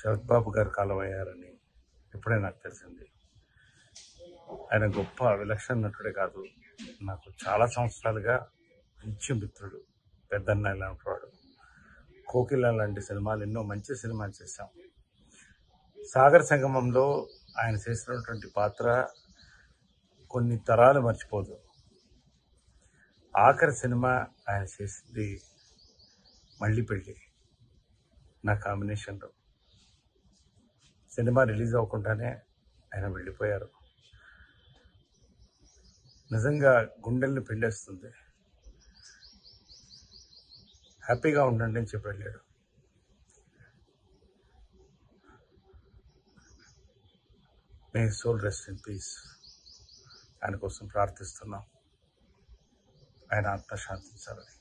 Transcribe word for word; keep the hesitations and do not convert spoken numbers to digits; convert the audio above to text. శరత్ బాబు గారు కాలం అయ్యారని ఇప్పుడే నాకు తెలిసింది. ఆయన గొప్ప విలక్షణ నటుడే కాదు, నాకు చాలా సంవత్సరాలుగా మంచి మిత్రుడు, పెద్దన్న ఇలాంటి వాడు. కోకిల లాంటి సినిమాలు, ఎన్నో మంచి సినిమాలు చేశాం. సాగర్ సంగమంలో ఆయన చేసినటువంటి పాత్ర కొన్ని తరాలు మర్చిపోదు. ఆఖరి సినిమా ఆయన చేసింది మళ్ళీ పెళ్ళి. నా కాంబినేషన్లో సినిమా రిలీజ్ అవ్వకుండానే ఆయన వెళ్ళిపోయారు. నిజంగా గుండెల్ని పిండేస్తుంది. హ్యాపీగా ఉండండి అని చెప్పి వెళ్ళాడు. May soul rest in peace. ఆయన కోసం ప్రార్థిస్తున్నాం, ఆయన ఆత్మ శాంతించాలని.